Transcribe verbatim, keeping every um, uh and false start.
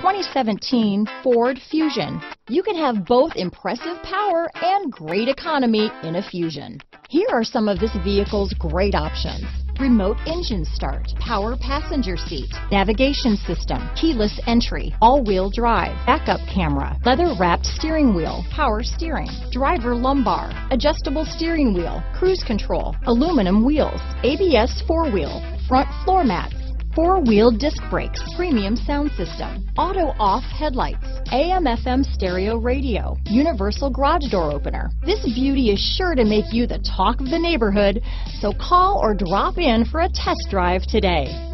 twenty seventeen Ford Fusion. You can have both impressive power and great economy in a Fusion. Here are some of this vehicle's great options: remote engine start, power passenger seat, navigation system, keyless entry, all-wheel drive, backup camera, leather-wrapped steering wheel, power steering, driver lumbar, adjustable steering wheel, cruise control, aluminum wheels, A B S four-wheel, front floor mats, four-wheel disc brakes, premium sound system, auto-off headlights, A M F M stereo radio, universal garage door opener. This beauty is sure to make you the talk of the neighborhood, so call or drop in for a test drive today.